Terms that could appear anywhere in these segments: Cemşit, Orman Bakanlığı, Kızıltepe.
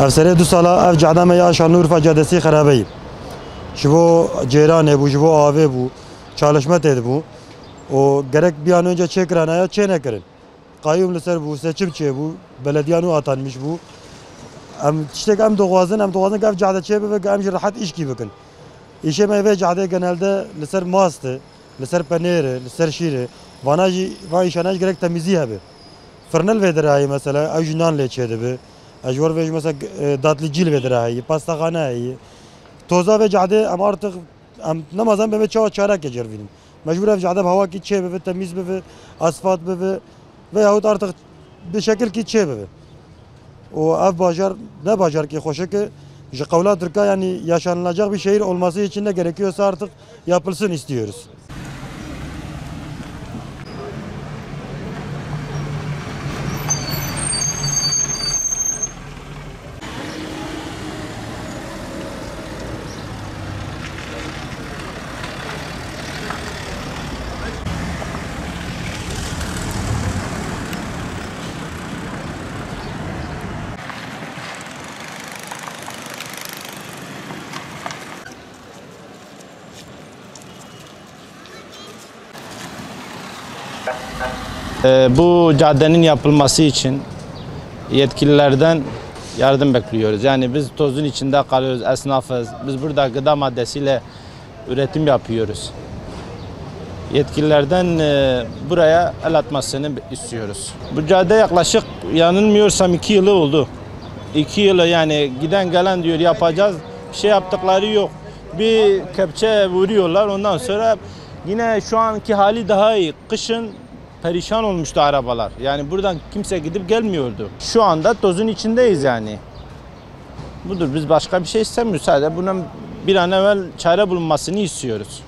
Evsere 2 sala ev cademe yaşa Nurfa cadesi xarabeyi. Şivo cerane bu, şivo ave bu, çalışma dedi bu. O gerek bir an önce çekran ya çenekerin. Kayyumlu ser bu seçim çe bu, belediyanu atanmış bu. Am işte am doğazın ev cadede çebe ve am rahat iş gibi bakın. İşe meyve cadede genelde ser mastı, ser panere, ser şire. Vanaj vanaj gerek temizliği abi. Fırnal vedirayi mesela ajnan leçedi be. Ajvar ve mesela datlı cil vedirayi, pastahane. Toza ve cadede am artık am namazan bebe çava çarak geçirvinin. Mecbur ev cadede hava ki çebe ve temiz be ve asfalt be ve veyahut artık bir şekil ki çebe be. O ev bacar ne bacar ki hoşa ki Kavla Türkiye yani yaşanılacak bir şehir olması için ne gerekiyorsa artık yapılsın istiyoruz. Bu caddenin yapılması için yetkililerden yardım bekliyoruz. Yani biz tozun içinde kalıyoruz, esnafız. Biz burada gıda maddesiyle üretim yapıyoruz. Yetkililerden buraya el atmasını istiyoruz. Bu cadde yaklaşık yanılmıyorsam 2 yılı oldu. 2 yılı yani giden gelen diyor yapacağız. Şey yaptıkları yok. Bir kepçe vuruyorlar ondan sonra yine şu anki hali daha iyi. Kışın perişan olmuştu arabalar. Yani buradan kimse gidip gelmiyordu. Şu anda tozun içindeyiz yani. Budur, biz başka bir şey istemiyoruz. Sadece buna bir an evvel çare bulunmasını istiyoruz.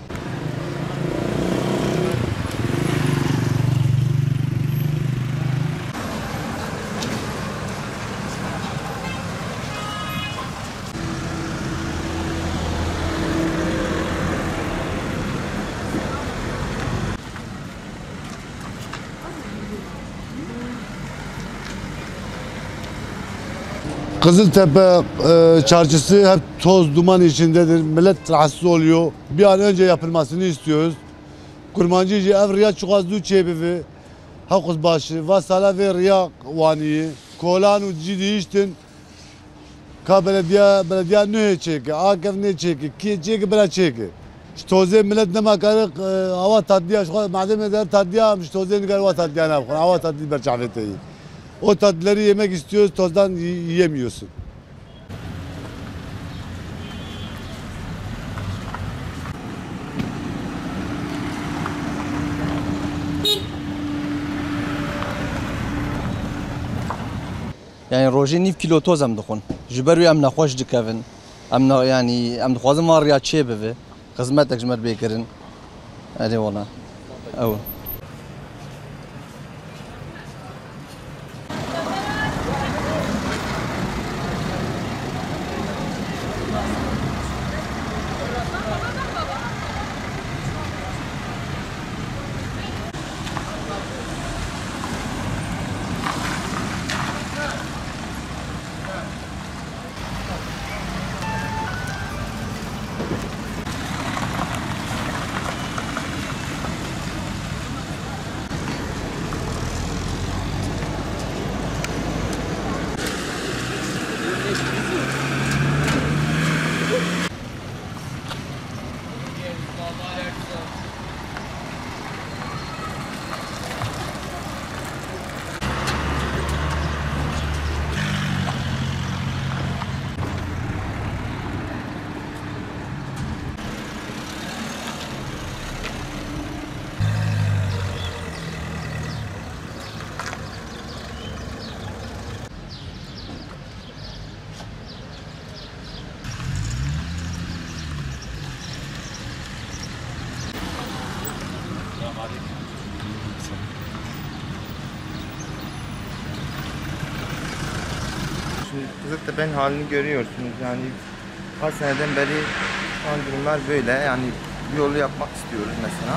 Kızıltepe çarşısı hep toz duman içindedir. Millet rahatsız oluyor. Bir an önce yapılmasını istiyoruz. Kurmancıcı ev riya çuğazdu çebivi. Hakuz başı vasala ve riya vaniyi. Kolanu ciddi iştin. Ka belediye ne çeki, akif ne çeki, ki çeki bile çeki. Toze millet ne makarı hava tatlıya, madem eder tatlıya, toze ne kadar hava tatlıya ne yapar, hava tatlıya berçafeteyi. O tatlıları yemek istiyoruz, tozdan yiyemiyorsun. Yani roje niv kilo toz am dixwin. Ji ber wê em nexweş dikevin. Yani em dixwazin van rêya çêbive. Xizmetek ji me bêkirin. Erê wala. Ew. Kızıltepe'nin halini görüyorsunuz yani kaç seneden beri son durumlar böyle yani bir yolu yapmak istiyoruz mesela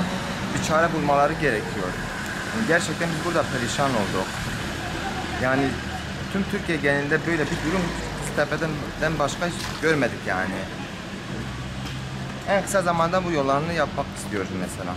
bir çare bulmaları gerekiyor. Yani gerçekten biz burada perişan olduk. Yani tüm Türkiye genelinde böyle bir durum Kızıltepe'den başka hiç görmedik yani. En kısa zamanda bu yollarını yapmak istiyoruz mesela.